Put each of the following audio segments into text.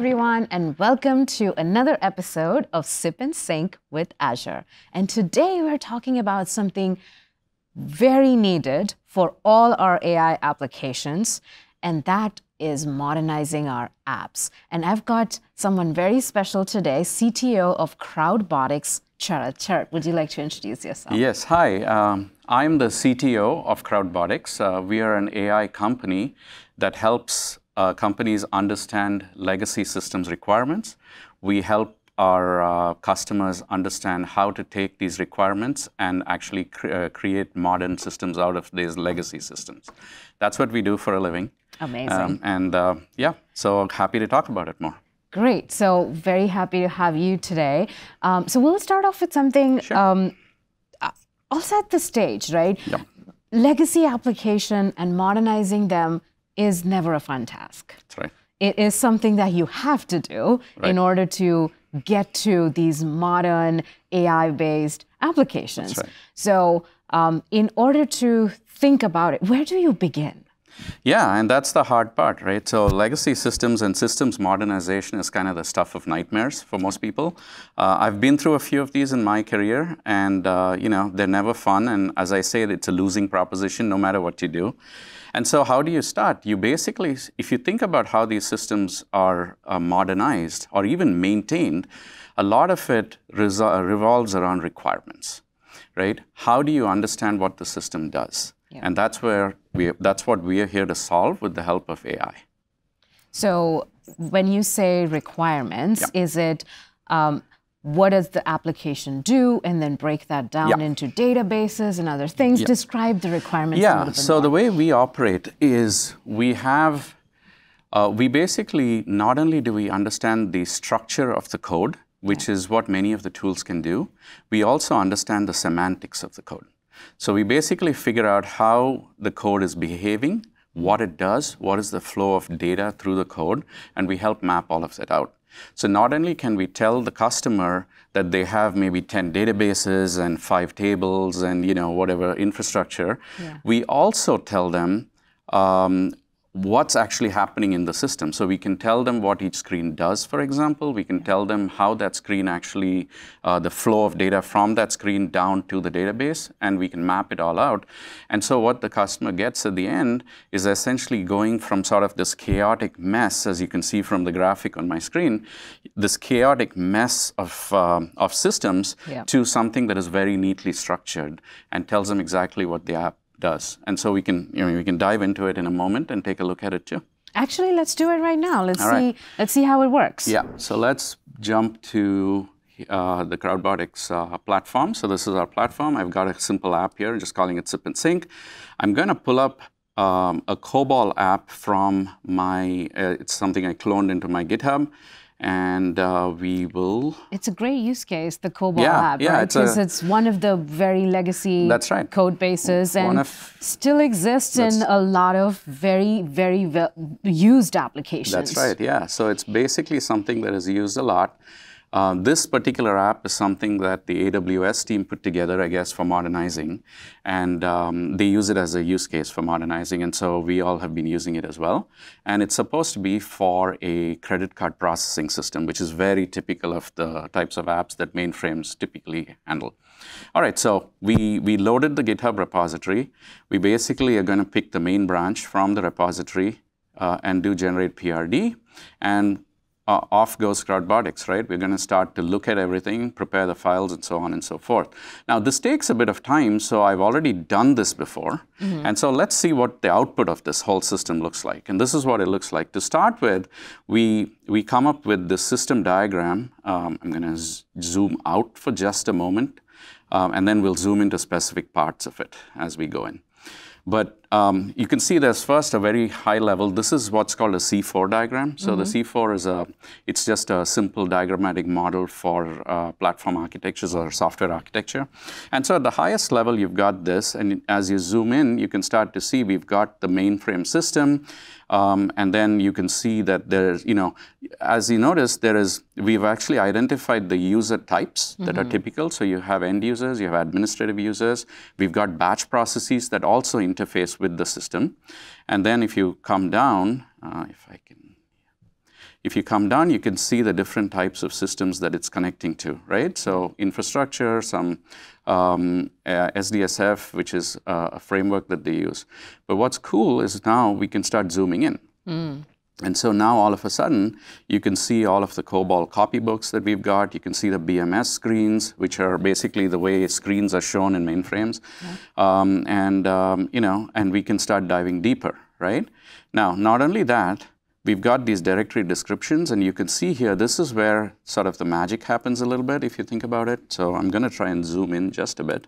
everyone, and welcome to another episode of Sip and Sync with Azure. And today we're talking about something very needed for all our AI applications, and that is modernizing our apps. And I've got someone very special today, CTO of Crowdbotics, Charat. Charat, would you like to introduce yourself? Yes, hi. I'm the CTO of Crowdbotics. We are an AI company that helps companies understand legacy systems requirements. We help our customers understand how to take these requirements and actually create modern systems out of these legacy systems. That's what we do for a living. Amazing. Yeah, so happy to talk about it more. Great. So very happy to have you today. So we'll start off with something. Sure. I'll set the stage, right? Yep. Legacy application and modernizing them is never a fun task. That's right. It is something that you have to do in order to get to these modern AI-based applications. That's right. So in order to think about it, where do you begin? Yeah, and that's the hard part, right? So legacy systems and systems modernization is kind of the stuff of nightmares for most people. I've been through a few of these in my career, and you know, they're never fun. And as I say, it's a losing proposition no matter what you do. And so how do you start? You basically, if you think about how these systems are modernized or even maintained, a lot of it revolves around requirements, right? How do you understand what the system does? Yeah. And that's where that's what we are here to solve with the help of AI. So when you say requirements, is it what does the application do, and then break that down into databases and other things? Describe the requirements. Yeah, so the way we operate is we have, we basically, not only do we understand the structure of the code, which is what many of the tools can do, we also understand the semantics of the code. So we basically figure out how the code is behaving, what it does, what is the flow of data through the code, and we help map all of that out. So not only can we tell the customer that they have maybe 10 databases and 5 tables and, you know, whatever infrastructure, we also tell them what's actually happening in the system. So we can tell them what each screen does, for example. We can tell them how that screen actually, the flow of data from that screen down to the database, and we can map it all out. And so what the customer gets at the end is essentially going from sort of this chaotic mess, as you can see from the graphic on my screen, this chaotic mess of systems to something that is very neatly structured and tells them exactly what the app does. And so we can, you know, we can dive into it in a moment and take a look at it too. Actually, let's do it right now. Let's see how it works. Yeah. So let's jump to the Crowdbotics platform. So this is our platform. I've got a simple app here, just calling it Sip and Sync. I'm going to pull up a COBOL app from my. It's something I cloned into my GitHub. And we will... It's a great use case, the COBOL app, right? Because it's one of the very legacy code bases and still exists in a lot of very, very used applications. That's right, yeah. So it's basically something that is used a lot. This particular app is something that the AWS team put together, I guess, for modernizing. And they use it as a use case for modernizing. And so we all have been using it as well. And it's supposed to be for a credit card processing system, which is very typical of the types of apps that mainframes typically handle. All right, so we loaded the GitHub repository. We basically are going to pick the main branch from the repository and do generate PRD. And off goes Crowdbotics, right? We're going to start to look at everything, prepare the files, and so on and so forth. Now, this takes a bit of time, so I've already done this before. And so let's see what the output of this whole system looks like. And this is what it looks like. To start with, we come up with the system diagram. I'm going to zoom out for just a moment, and then we'll zoom into specific parts of it as we go in. But you can see there's first a very high level. This is what's called a C4 diagram. So the C4 is it's just a simple diagrammatic model for platform architectures or software architecture. And so at the highest level, you've got this. And as you zoom in, you can start to see we've got the mainframe system. And then you can see that there's, you know, as you notice, there is, we've actually identified the user types that are typical. So you have end users, you have administrative users. We've got batch processes that also interface with the system. And then if you come down, if I can, If you come down, you can see the different types of systems that it's connecting to, right? So infrastructure, some SDSF, which is a framework that they use. But what's cool is now we can start zooming in. Mm. And so now all of a sudden, you can see all of the COBOL copybooks that we've got. You can see the BMS screens, which are basically the way screens are shown in mainframes. Yeah. And we can start diving deeper, right? Now, not only that, we've got these directory descriptions, and you can see here, this is where sort of the magic happens a little bit, if you think about it. So I'm going to try and zoom in just a bit,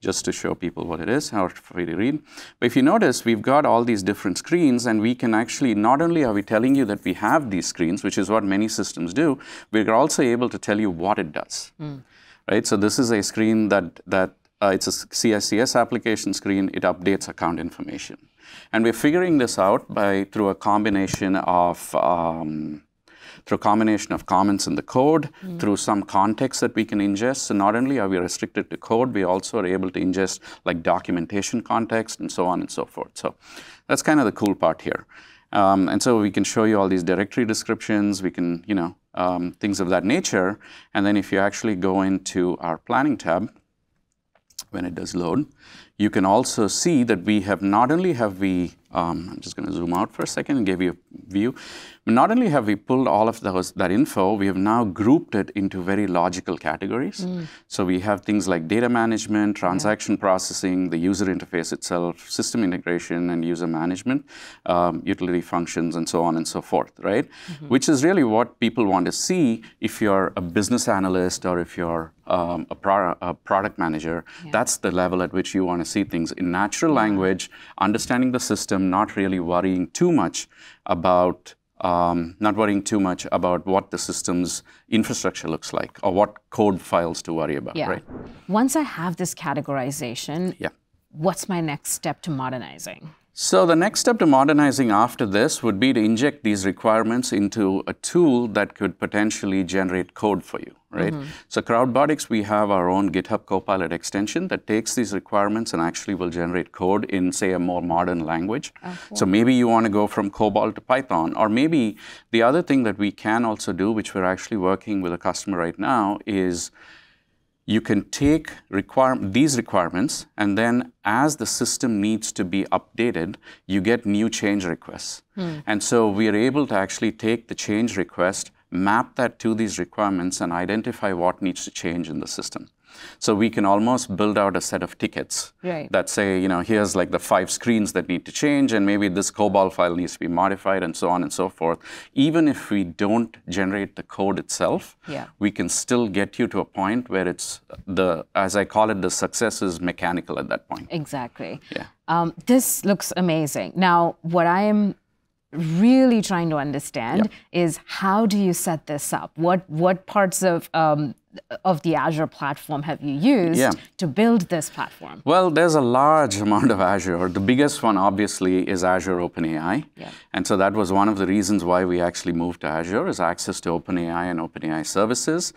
just to show people what it is, how for you to read. But if you notice, we've got all these different screens, and we can actually, not only are we telling you that we have these screens, which is what many systems do, we're also able to tell you what it does, right? So this is a screen that it's a CICS application screen. It updates account information. And we're figuring this out through a combination of comments in the code, through some context that we can ingest. So not only are we restricted to code, we also are able to ingest like documentation context and so on and so forth. So that's kind of the cool part here. And so we can show you all these directory descriptions. We can, things of that nature. And then if you actually go into our planning tab, when it does load, you can also see that we have I'm just going to zoom out for a second and give you a view. Not only have we pulled all of that info, we have now grouped it into very logical categories. So we have things like data management, transaction processing, the user interface itself, system integration and user management, utility functions, and so on and so forth, right? Which is really what people want to see if you're a business analyst or if you're a product manager. That's the level at which you want to see things in natural language, understanding the system, not really worrying too much about what the system's infrastructure looks like or what code files to worry about, right? Once I have this categorization, what's my next step to modernizing? So the next step to modernizing after this would be to inject these requirements into a tool that could potentially generate code for you, right? So Crowdbotics, we have our own GitHub Copilot extension that takes these requirements and actually will generate code in, say, a more modern language. So maybe you want to go from COBOL to Python, or maybe the other thing that we can also do, which we're actually working with a customer right now, is you can take these requirements, and then as the system needs to be updated, you get new change requests. And so we are able to actually take the change request, map that to these requirements, and identify what needs to change in the system. So we can almost build out a set of tickets that say, here's like the 5 screens that need to change, and maybe this COBOL file needs to be modified, and so on and so forth. Even if we don't generate the code itself, we can still get you to a point where it's as I call it, the success is mechanical at that point. Exactly. This looks amazing. Now, what I am really trying to understand is how do you set this up? What parts of the Azure platform have you used to build this platform? Well, there's a large amount of Azure. The biggest one, obviously, is Azure OpenAI. And so that was one of the reasons why we actually moved to Azure, is access to OpenAI and OpenAI services.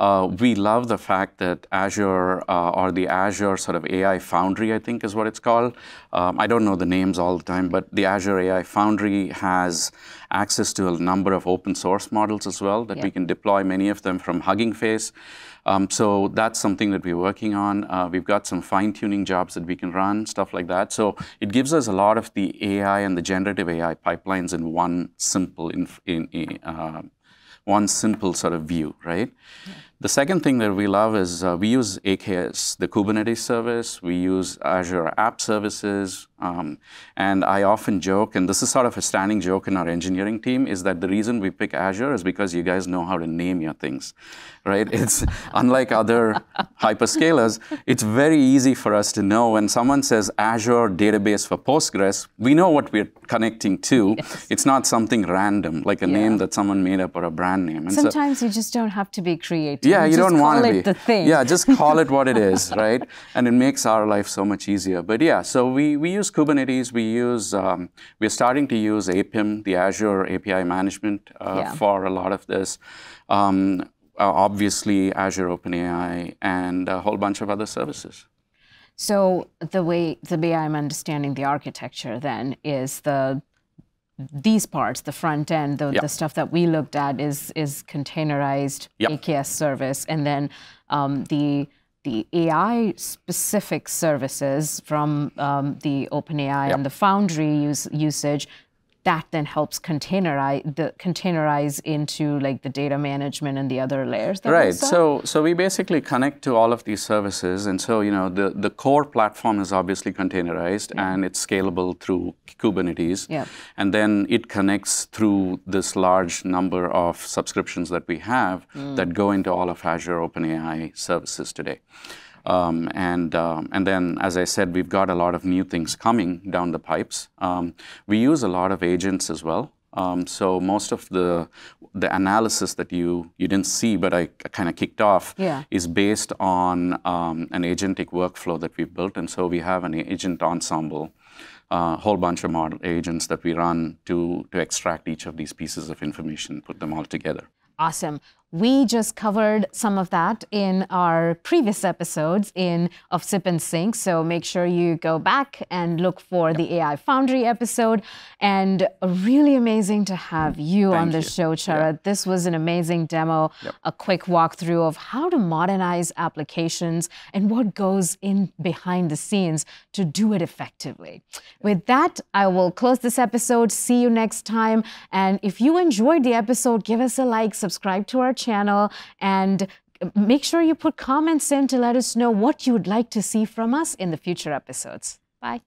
We love the fact that Azure, or the Azure sort of AI Foundry, I think is what it's called. I don't know the names all the time, but the Azure AI Foundry has access to a number of open source models as well that we can deploy, many of them from Hugging Face. So that's something that we're working on. We've got some fine-tuning jobs that we can run, stuff like that. So it gives us a lot of the AI and the generative AI pipelines in one simple sort of view, right? The second thing that we love is we use AKS, the Kubernetes service. We use Azure App Services. And I often joke, and this is sort of a standing joke in our engineering team, is that the reason we pick Azure is because you guys know how to name your things, right? It's unlike other hyperscalers, it's very easy for us to know when someone says Azure database for Postgres, we know what we're connecting to. It's not something random, like a name that someone made up or a brand name. And sometimes you just don't have to be creative. Yeah, you don't want to be. The thing. Yeah, just call it what it is, right? And it makes our life so much easier. But yeah, so we use Kubernetes, we're starting to use APIM, the Azure API management for a lot of this. Obviously, Azure OpenAI and a whole bunch of other services. So the way I'm understanding the architecture then is the these parts, the front end, the stuff that we looked at is containerized AKS service, and then the AI specific services from the OpenAI and the Foundry usage. That then helps containerize into like the data management and the other layers. Right. So we basically connect to all of these services, and so the core platform is obviously containerized and it's scalable through Kubernetes. Yeah. And then it connects through this large number of subscriptions that we have that go into all of Azure OpenAI services today. And then, as I said, we've got a lot of new things coming down the pipes. We use a lot of agents as well. So most of the analysis that you didn't see, but I kind of kicked off, is based on an agentic workflow that we've built. And so we have an agent ensemble, a whole bunch of model agents that we run to extract each of these pieces of information, put them all together. Awesome. We just covered some of that in our previous episodes of Sip and Sync, so make sure you go back and look for the AI Foundry episode. And really amazing to have you on the show, Sharat. Yep. This was an amazing demo, a quick walkthrough of how to modernize applications and what goes in behind the scenes to do it effectively. With that, I will close this episode. See you next time. And if you enjoyed the episode, give us a like, subscribe to our channel, and make sure you put comments in to let us know what you would like to see from us in the future episodes. Bye.